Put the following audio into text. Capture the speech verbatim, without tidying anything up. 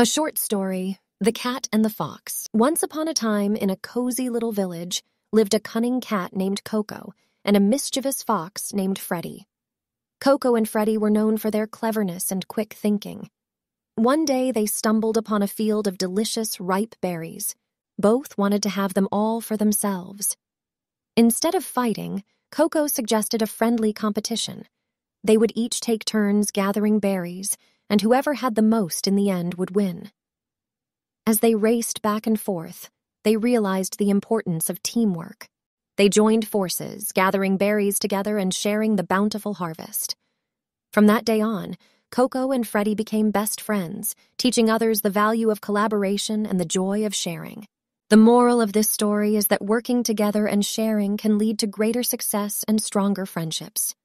A short story, The Cat and the Fox. Once upon a time, in a cozy little village, lived a cunning cat named Coco and a mischievous fox named Freddie. Coco and Freddie were known for their cleverness and quick thinking. One day, they stumbled upon a field of delicious, ripe berries. Both wanted to have them all for themselves. Instead of fighting, Coco suggested a friendly competition. They would each take turns gathering berries, and whoever had the most in the end would win. As they raced back and forth, they realized the importance of teamwork. They joined forces, gathering berries together and sharing the bountiful harvest. From that day on, Coco and Freddie became best friends, teaching others the value of collaboration and the joy of sharing. The moral of this story is that working together and sharing can lead to greater success and stronger friendships.